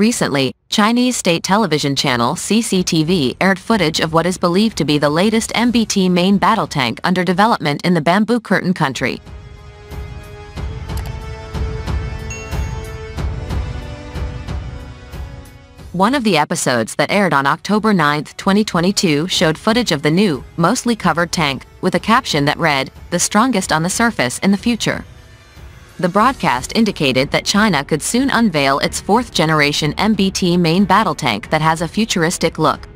Recently, Chinese state television channel CCTV aired footage of what is believed to be the latest MBT main battle tank under development in the Bamboo Curtain country. One of the episodes that aired on October 9, 2022 showed footage of the new, mostly covered tank, with a caption that read, "The strongest on the surface in the future." The broadcast indicated that China could soon unveil its fourth-generation MBT main battle tank that has a futuristic look.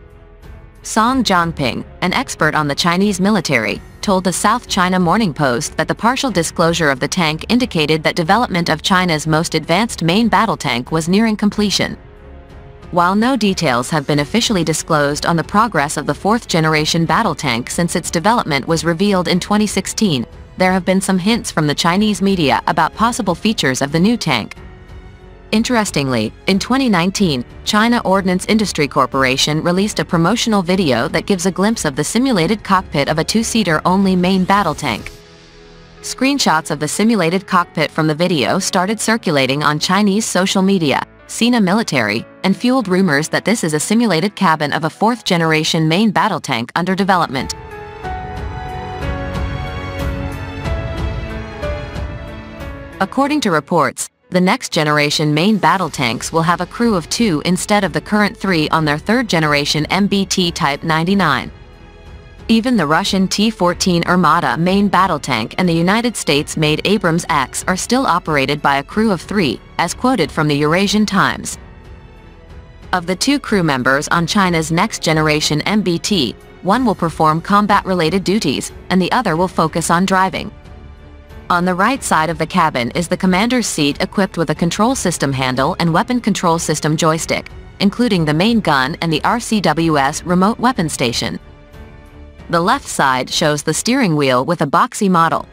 Song Jiangping, an expert on the Chinese military, told the South China Morning Post that the partial disclosure of the tank indicated that development of China's most advanced main battle tank was nearing completion. While no details have been officially disclosed on the progress of the fourth-generation battle tank since its development was revealed in 2016, there have been some hints from the Chinese media about possible features of the new tank. Interestingly, in 2019, China Ordnance Industry Corporation released a promotional video that gives a glimpse of the simulated cockpit of a two-seater only main battle tank. Screenshots of the simulated cockpit from the video started circulating on Chinese social media, Sina Military, and fueled rumors that this is a simulated cabin of a fourth-generation main battle tank under development. According to reports, the next-generation main battle tanks will have a crew of 2 instead of the current 3 on their third-generation MBT Type 99. Even the Russian T-14 Armata main battle tank and the United States-made Abrams X are still operated by a crew of 3, as quoted from the Eurasian Times. Of the 2 crew members on China's next-generation MBT, one will perform combat-related duties, and the other will focus on driving. On the right side of the cabin is the commander's seat equipped with a control system handle and weapon control system joystick, including the main gun and the RCWS remote weapon station. The left side shows the steering wheel with a boxy model.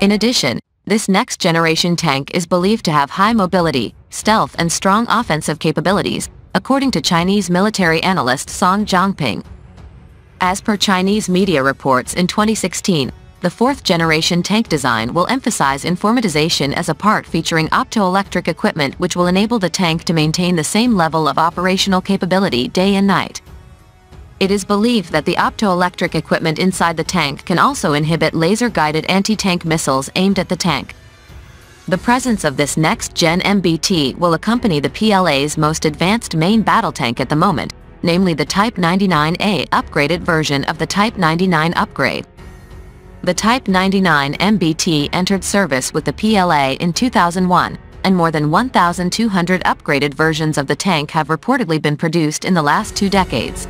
In addition, this next-generation tank is believed to have high mobility, stealth and strong offensive capabilities, according to Chinese military analyst Song Jiangping. As per Chinese media reports in 2016, the fourth-generation tank design will emphasize informatization as a part featuring optoelectric equipment which will enable the tank to maintain the same level of operational capability day and night. It is believed that the optoelectric equipment inside the tank can also inhibit laser-guided anti-tank missiles aimed at the tank. The presence of this next-gen MBT will accompany the PLA's most advanced main battle tank at the moment, namely the Type 99A upgraded version of the Type 99 upgrade. The Type 99 MBT entered service with the PLA in 2001, and more than 1,200 upgraded versions of the tank have reportedly been produced in the last 2 decades.